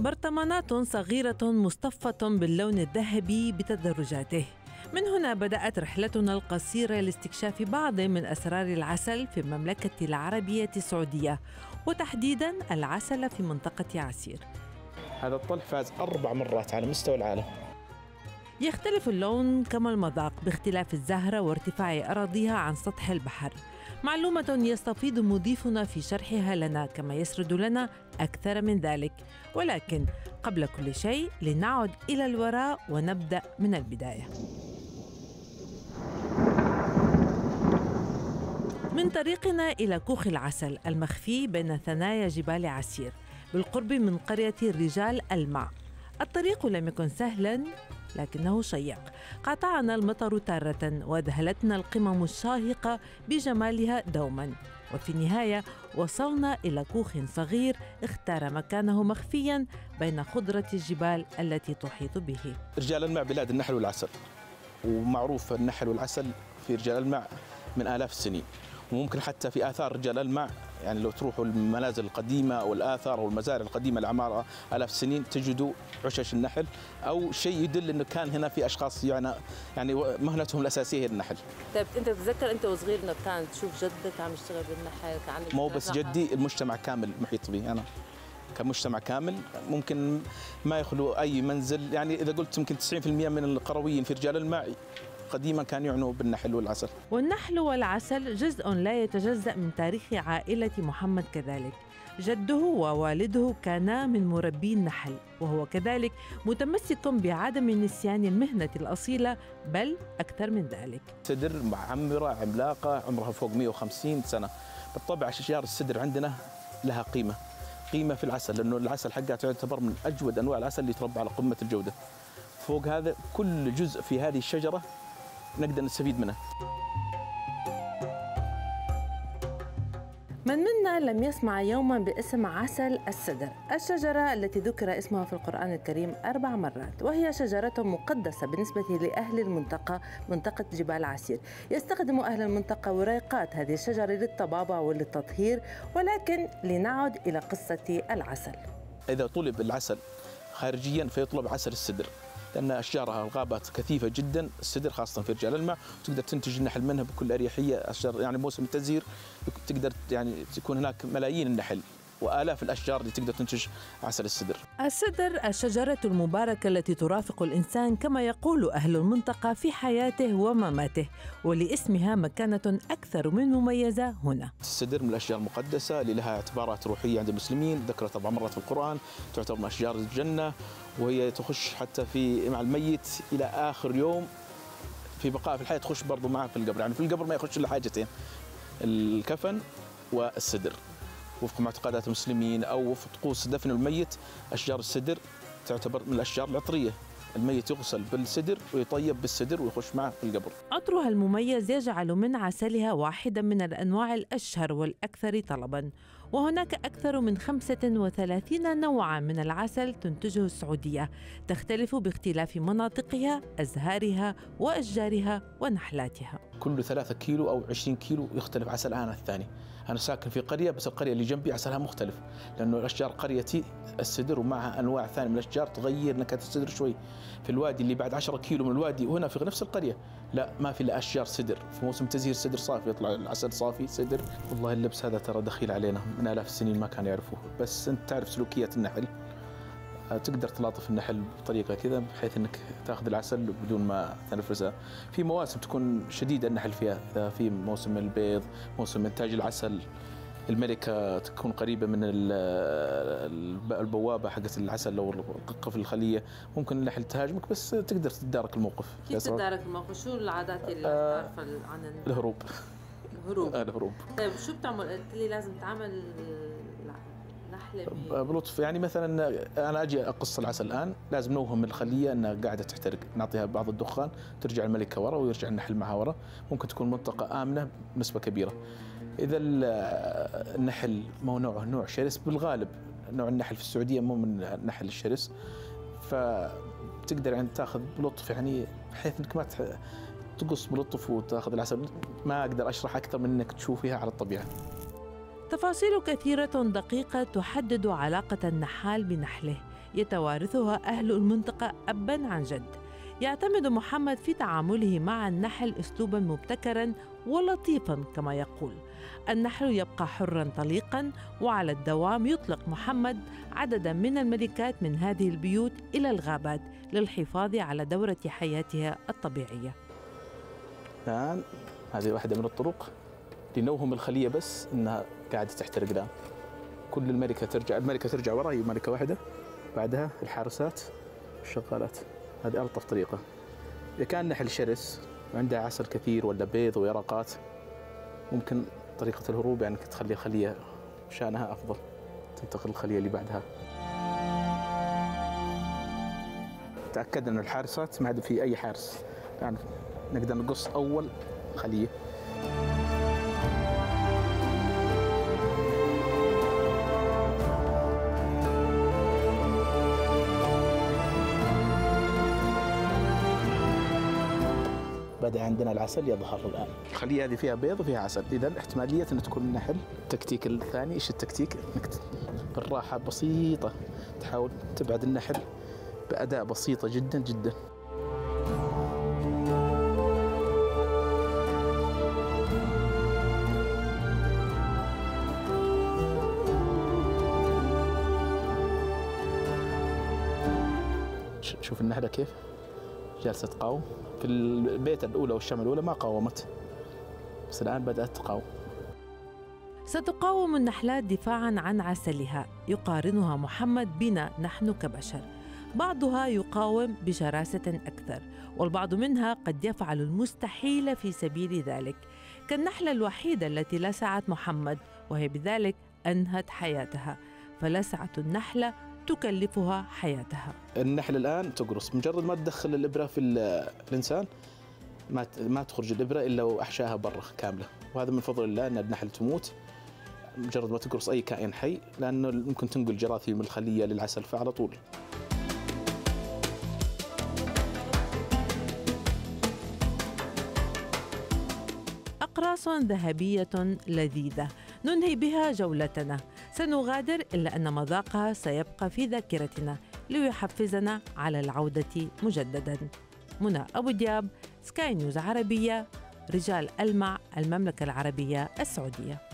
برطمانات صغيرة مصطفة باللون الذهبي بتدرجاته. من هنا بدأت رحلتنا القصيرة لاستكشاف بعض من أسرار العسل في المملكة العربية السعودية، وتحديداً العسل في منطقة عسير. هذا الطلح فاز 4 مرات على مستوى العالم. يختلف اللون كما المذاق باختلاف الزهرة وارتفاع أراضيها عن سطح البحر، معلومة يستفيض مضيفنا في شرحها لنا كما يسرد لنا أكثر من ذلك. ولكن قبل كل شيء لنعد إلى الوراء ونبدأ من البداية. من طريقنا إلى كوخ العسل المخفي بين ثنايا جبال عسير بالقرب من قرية رجال ألمع، الطريق لم يكن سهلاً لكنه شيق. قاطعنا المطر تارة وذهلتنا القمم الشاهقة بجمالها دوما، وفي النهاية وصلنا إلى كوخ صغير اختار مكانه مخفيا بين خضرة الجبال التي تحيط به. رجال ألمع بلاد النحل والعسل، ومعروف النحل والعسل في رجال ألمع من آلاف السنين، وممكن حتى في آثار رجال ألمع يعني لو تروحوا المنازل القديمة والآثار والمزارع القديمة العمارة آلاف السنين تجدوا عشش النحل أو شيء يدل أنه كان هنا في أشخاص يعني مهنتهم الأساسية هي النحل. طيب أنت تتذكر أنت وصغير إنك كان تشوف جدك عم يشتغل بالنحل؟ مو بس جدي، المجتمع كامل محيط بي أنا كمجتمع كامل، ممكن ما يخلو أي منزل، يعني إذا قلت يمكن 90% من القرويين في رجال ألمع قديما كان يعنوا بالنحل والعسل. والنحل والعسل جزء لا يتجزأ من تاريخ عائلة محمد كذلك. جده ووالده كانا من مربي النحل، وهو كذلك متمسك بعدم نسيان المهنة الأصيلة، بل أكثر من ذلك. السدر معمرة عملاقة عمرها فوق 150 سنة. بالطبع شجار السدر عندنا لها قيمة في العسل، لأنه العسل حقها يعتبر من أجود أنواع العسل اللي يتربى على قمة الجودة. فوق هذا كل جزء في هذه الشجرة نقدر نستفيد منها. من منا لم يسمع يوما باسم عسل السدر، الشجرة التي ذكر اسمها في القرآن الكريم 4 مرات، وهي شجرة مقدسة بالنسبة لأهل المنطقة، منطقة جبال عسير. يستخدم أهل المنطقة وريقات هذه الشجرة للطبابة وللتطهير. ولكن لنعد إلى قصة العسل. إذا طلب العسل خارجيا فيطلب عسل السدر، لأن أشجارها الغابات كثيفة جدا. السدر خاصة في رجال ألمع تقدر تنتج النحل منها بكل أريحية. أشجار يعني موسم التزهير تقدر يعني تكون هناك ملايين النحل وآلاف الأشجار اللي تقدر تنتج عسل السدر. السدر الشجرة المباركة التي ترافق الإنسان كما يقول أهل المنطقة في حياته ومماته، ولاسمها مكانة أكثر من مميزة هنا. السدر من الأشجار المقدسة اللي لها اعتبارات روحية عند المسلمين، ذكرت 4 مرات في القرآن، تعتبر من أشجار الجنة، وهي تخش حتى في مع الميت إلى آخر يوم في بقاء في الحياة، تخش برضو معه في القبر. يعني في القبر ما يخش إلا حاجتين، الكفن والسدر. وفق معتقدات المسلمين أو وفق طقوس دفن الميت، أشجار السدر تعتبر من الأشجار العطرية. الميت يغسل بالسدر ويطيب بالسدر ويخش معه في القبر. عطرها المميز يجعل من عسلها واحدا من الأنواع الأشهر والأكثر طلبا، وهناك أكثر من 35 نوعا من العسل تنتجه السعودية، تختلف باختلاف مناطقها، أزهارها وأشجارها ونحلاتها. كل 3 كيلو أو 20 كيلو يختلف عسل عن الثاني. أنا ساكن في قرية، بس القرية اللي جنبي عسلها مختلف، لأنه أشجار قريتي السدر ومعها أنواع ثانية من الأشجار تغير نكهة السدر شوي. في الوادي اللي بعد 10 كيلو من الوادي وهنا في نفس القرية لا، ما في إلا أشجار سدر. في موسم تزهير سدر صافي، يطلع العسل صافي سدر. والله اللبس هذا ترى دخيل علينا من آلاف السنين، ما كانوا يعرفوه. بس أنت تعرف سلوكيات النحل، تقدر تلاطف النحل بطريقة كذا بحيث أنك تأخذ العسل بدون ما تنفرزها. في مواسم تكون شديدة النحل فيها، إذا في موسم البيض، موسم إنتاج العسل، الملكة تكون قريبة من البوابة حقة العسل لو قفل الخلية، ممكن النحل تهاجمك بس تقدر تدارك الموقف. كيف تدارك الموقف؟ شو العادات اللي تعرف عن الهروب؟ الهروب. طيب شو بتعمل؟ قلت لي لازم تعمل بلطف. يعني مثلا انا اجي اقص العسل الان، لازم نوهم الخليه انها قاعده تحترق، نعطيها بعض الدخان، ترجع الملكه ورا ويرجع النحل معها ورا. ممكن تكون منطقه امنه بنسبه كبيره. اذا النحل ما هو نوعه نوع شرس، بالغالب نوع النحل في السعوديه مو من النحل الشرس، فتقدر يعني تاخذ بلطف، يعني بحيث انك ما تقص بلطف وتاخذ العسل. ما اقدر اشرح اكثر من انك تشوفيها على الطبيعه. تفاصيل كثيرة دقيقة تحدد علاقة النحال بنحله، يتوارثها أهل المنطقة أباً عن جد. يعتمد محمد في تعامله مع النحل أسلوباً مبتكراً ولطيفاً كما يقول. النحل يبقى حراً طليقاً، وعلى الدوام يطلق محمد عدداً من الملكات من هذه البيوت إلى الغابات للحفاظ على دورة حياتها الطبيعية. الآن هذه واحدة من الطرق لنوهم الخلية، بس إنها قاعدة تحترق الآن. كل الملكة ترجع وراء، هي ملكة واحدة، بعدها الحارسات والشغالات. هذه ألطف طريقة. إذا كان نحل شرس وعنده عسل كثير ولا بيض ويرقات، ممكن طريقة الهروب يعني تخلي الخلية شأنها أفضل، تنتقل الخلية اللي بعدها. تأكدنا أن الحارسات ما عاد في أي حارس، يعني نقدر نقص أول خلية. بدأ عندنا العسل يظهر الآن. الخلية هذه فيها بيض وفيها عسل، إذا احتمالية أن تكون نحل. التكتيك الثاني، إيش التكتيك؟ إنك بالراحة بسيطة تحاول تبعد النحل بأداة بسيطة جدا جدا. شوف النحلة كيف جالسة تقاوم. في البيت الأولى والشمعة الأولى ما قاومت، بس الآن بدأت تقاوم. ستقاوم النحلات دفاعاً عن عسلها. يقارنها محمد بنا نحن كبشر، بعضها يقاوم بشراسة أكثر، والبعض منها قد يفعل المستحيل في سبيل ذلك، كالنحلة الوحيدة التي لسعت محمد، وهي بذلك أنهت حياتها، فلسعة النحلة تكلفها حياتها. النحل الآن تقرص، مجرد ما تدخل الإبرة في الإنسان ما تخرج الإبرة إلا وأحشاها برة كاملة، وهذا من فضل الله أن النحل تموت مجرد ما تقرص أي كائن حي، لأنه ممكن تنقل جراثيم من الخلية للعسل فعلى طول. أقراص ذهبية لذيذة ننهي بها جولتنا. سنغادر إلا أن مذاقها سيبقى في ذاكرتنا ليحفزنا على العودة مجدداً. منى أبو دياب، سكاي نيوز عربية، رجال ألمع، المملكة العربية السعودية.